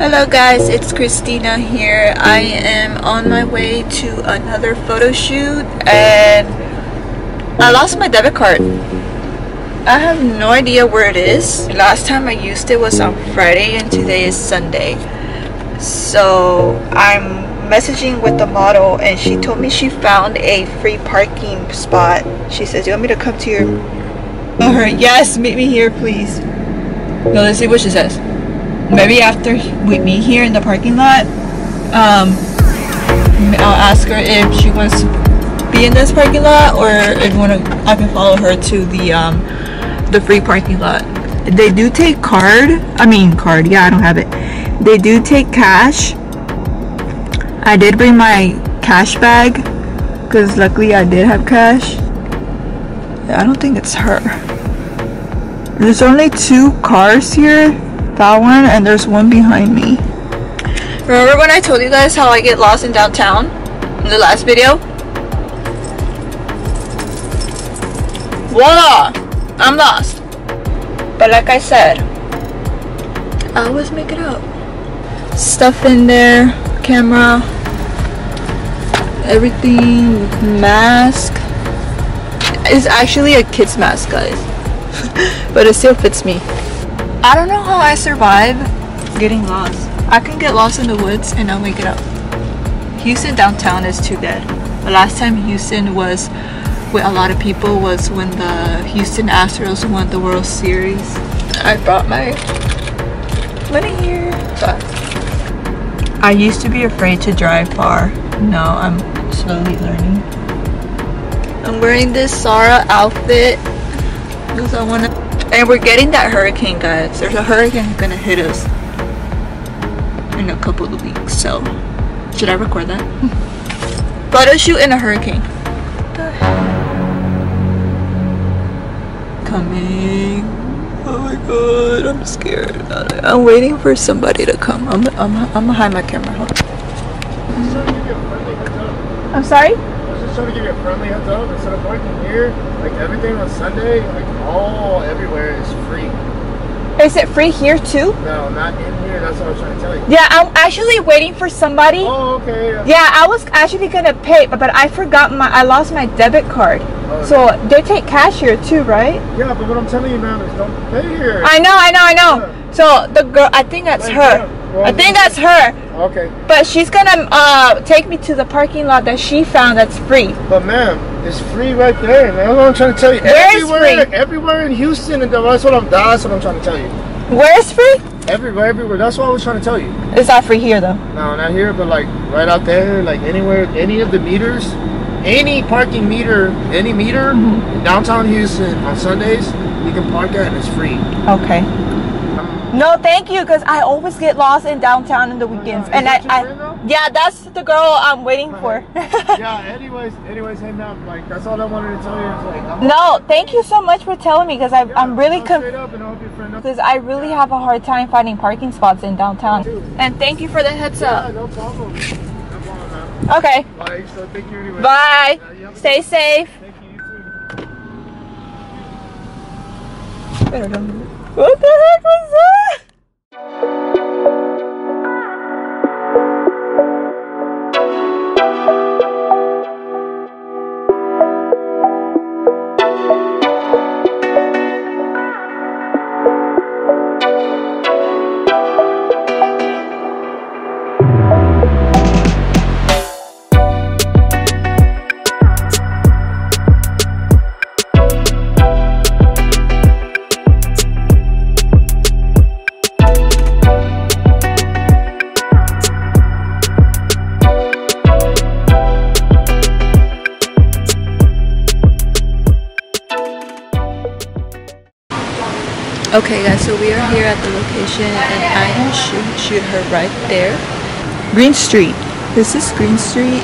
Hello guys, it's Christina here. I am on my way to another photo shoot and I lost my debit card. I have no idea where it is. Last time I used it was on Friday and today is Sunday. So I'm messaging with the model and she told me she found a free parking spot. She says, "You want me to come to your..." Oh, her, yes, meet me here please. No, let's see what she says. Maybe after we meet here in the parking lot, I'll ask her if she wants to be in this parking lot or if I can follow her to the free parking lot. They do take card. Yeah, I don't have it. They do take cash. I did bring my cash bag because luckily I did have cash. I don't think it's her. There's only two cars here, that one and there's one behind me. Remember when I told you guys how I get lost in downtown in the last video? Voila! I'm lost. But like I said, I always make it up. Stuff in there, camera, everything, mask. It's actually a kid's mask, guys, but it still fits me. I don't know how I survive getting lost. I can get lost in the woods and I'll make it up. Houston downtown is too dead. The last time Houston was with a lot of people was when the Houston Astros won the World Series. I brought my money here, but I used to be afraid to drive far. Now I'm slowly learning. I'm wearing this Zara outfit because I want to. And we're getting that hurricane, guys. There's a hurricane gonna hit us in a couple of weeks. So, should I record that? Photo shoot in a hurricane. What the heck? Coming. Oh my god, I'm scared about it. I'm waiting for somebody to come. I'm behind my camera. Hold on. I'm sorry? I was just trying to give you a friendly heads up. Instead of parking here, like everything on Sunday, like everywhere is free. Is it free here too? No, not in here. That's what I was trying to tell you. Yeah, I'm actually waiting for somebody. Oh, okay. Yeah, I was actually gonna pay, but I forgot I lost my debit card. So they take cash here too, right? Yeah, but what I'm telling you, ma'am, is don't pay here. I know. Yeah. So the girl, I think that's her. Well, I think that's her. Okay. But she's gonna take me to the parking lot that she found that's free. But ma'am, it's free right there. And that's what I'm trying to tell you. Everywhere in Houston, and that's what I'm trying to tell you. Where is free? Everywhere. That's what I was trying to tell you. It's not free here though. No, not here, but like right out there, like anywhere, any of the meters. Any parking meter, in downtown Houston on Sundays, you can park at and it's free. Okay. No, thank you, because I always get lost in downtown in the weekends. Oh, yeah. Yeah, that's the girl I'm waiting for. Yeah, anyways, hey ma'am, like, that's all I wanted to tell you. Like, no, thank you so much for telling me, because I'm really confused. Because I really have a hard time finding parking spots in downtown. And thank you for the heads up. Yeah, no problem. Okay. Bye. So thank you anyway. Bye. Stay safe. Thank you, you too. Better don't move. What the heck was that? Okay guys, so we are here at the location and I can shoot her right there. Green Street. This is Green Street.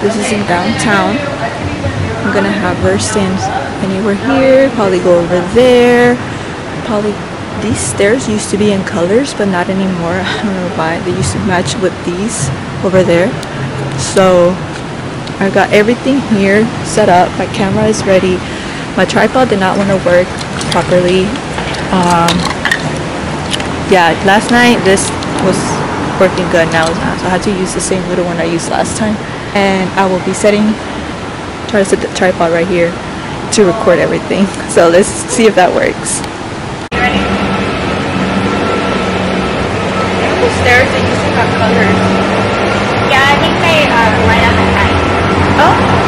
This is in downtown. I'm gonna have her stand anywhere here, probably go over there. Probably these stairs used to be in colors but not anymore. I don't know why. They used to match with these over there. So I got everything here set up. My camera is ready. My tripod did not want to work properly. Yeah, last night this was working good, now it's not. So I had to use the same little one I used last time. And I will be try to set the tripod right here to record everything. So let's see if that works. Stairs that used to have colors. Yeah, I think they light up at night. Oh.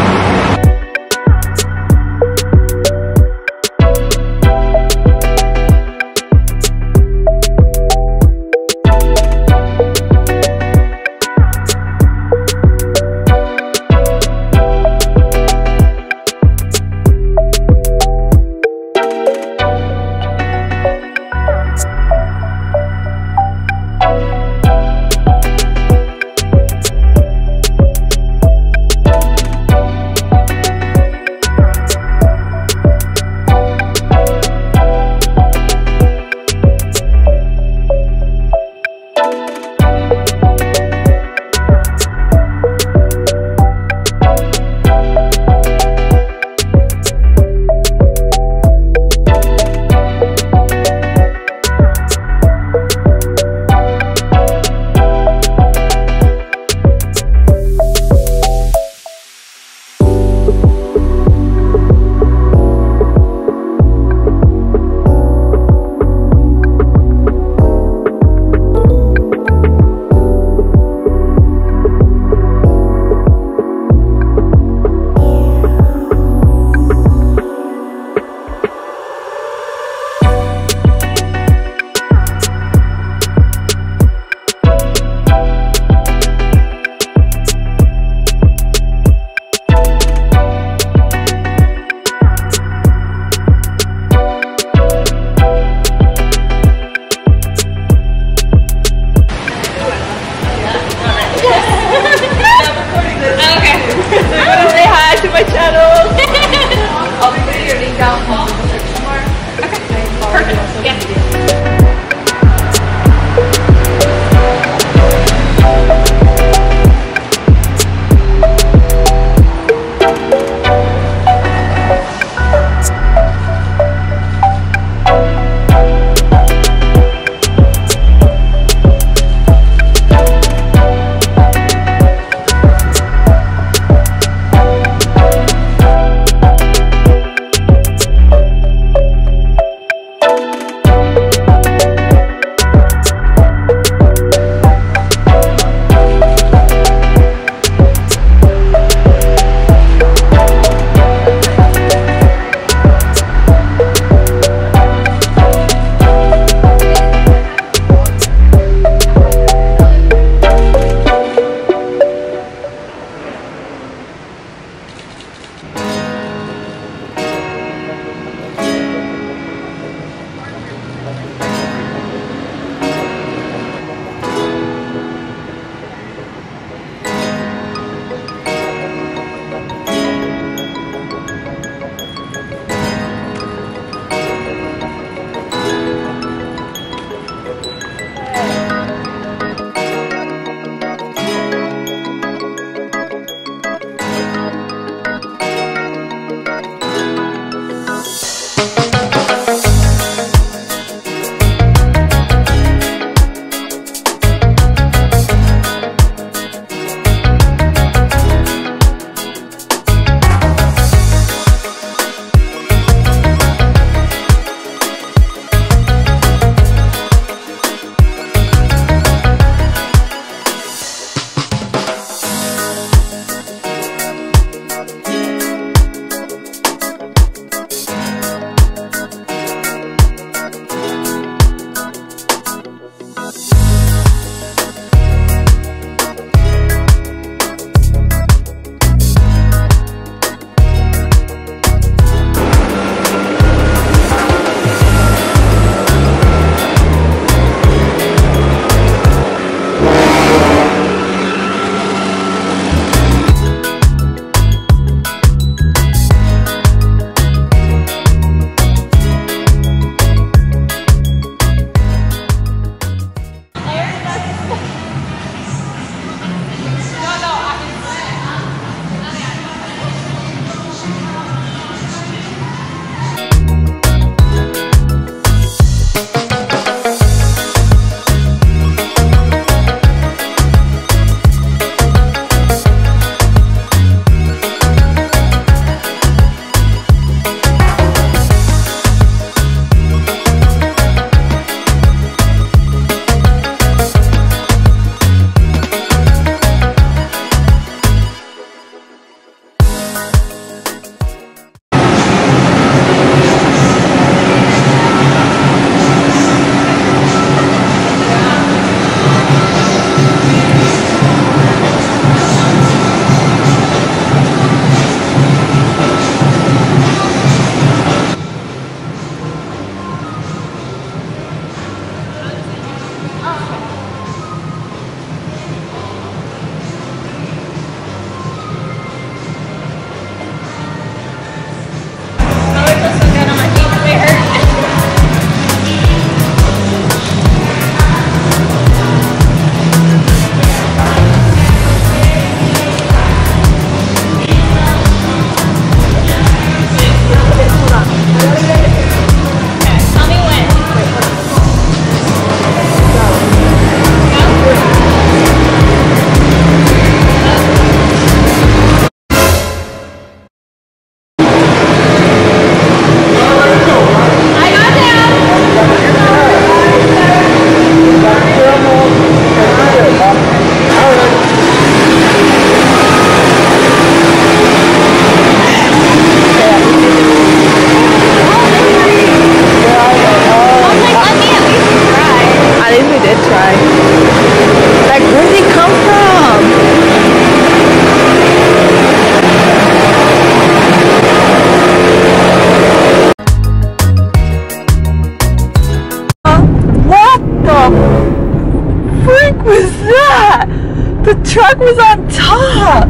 The truck was on top.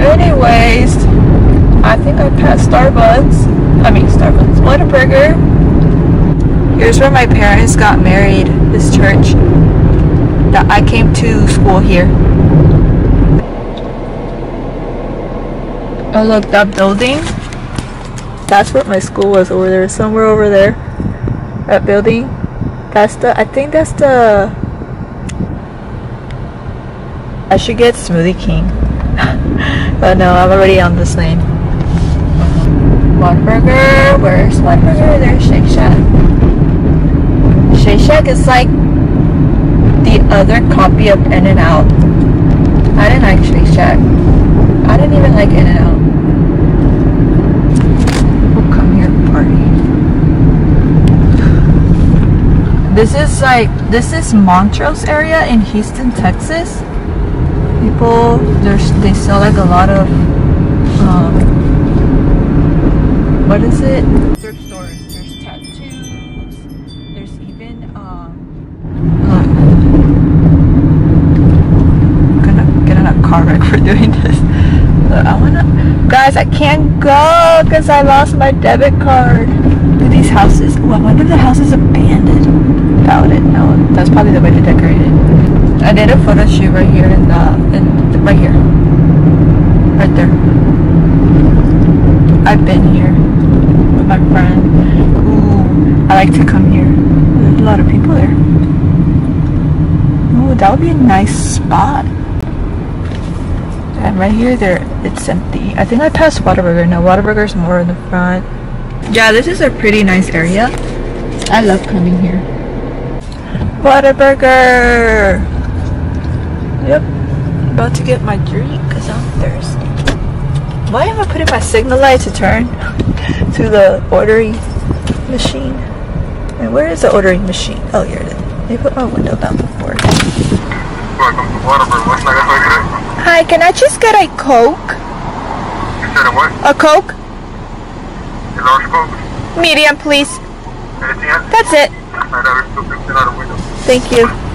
Anyways, I think I passed Starbucks, Whataburger. Here's where my parents got married, this church that I came to school here. Oh look, that building, that's what my school was over there, somewhere over there. That building, that's the, I think that's the, I should get Smoothie King. But no, I'm already on this lane. Whataburger, where's Whataburger? There's Shake Shack. Shake Shack is like the other copy of In-N-Out. I didn't like Shake Shack. I didn't even like In-N-Out. We'll come here and party. This is Montrose area in Houston, Texas. People, they sell like a lot of, what is it? Thrift stores. There's tattoos. There's even, I'm gonna get in a car wreck for doing this. Guys, I can't go because I lost my debit card. Look at these houses. Oh, I wonder if the house is abandoned. Doubt it. No, that's probably the way they decorate it. I did a photo shoot right here right here. Right there. I've been here with my friend. Ooh, I like to come here. There's a lot of people there. Ooh, that would be a nice spot. And right here, it's empty. I think I passed Whataburger. No, Whataburger's more in the front. Yeah, this is a pretty nice area. I love coming here. Whataburger! Yep. I'm about to get my drink because I'm thirsty. Why am I putting my signal light to turn to the ordering machine? And where is the ordering machine? Oh, here it is. They put my window down before. Welcome to Whataburger. What's that? Hi, can I just get a Coke? You said a what? A Coke. A large Coke? Medium, please. Anything else? That's it. Thank you.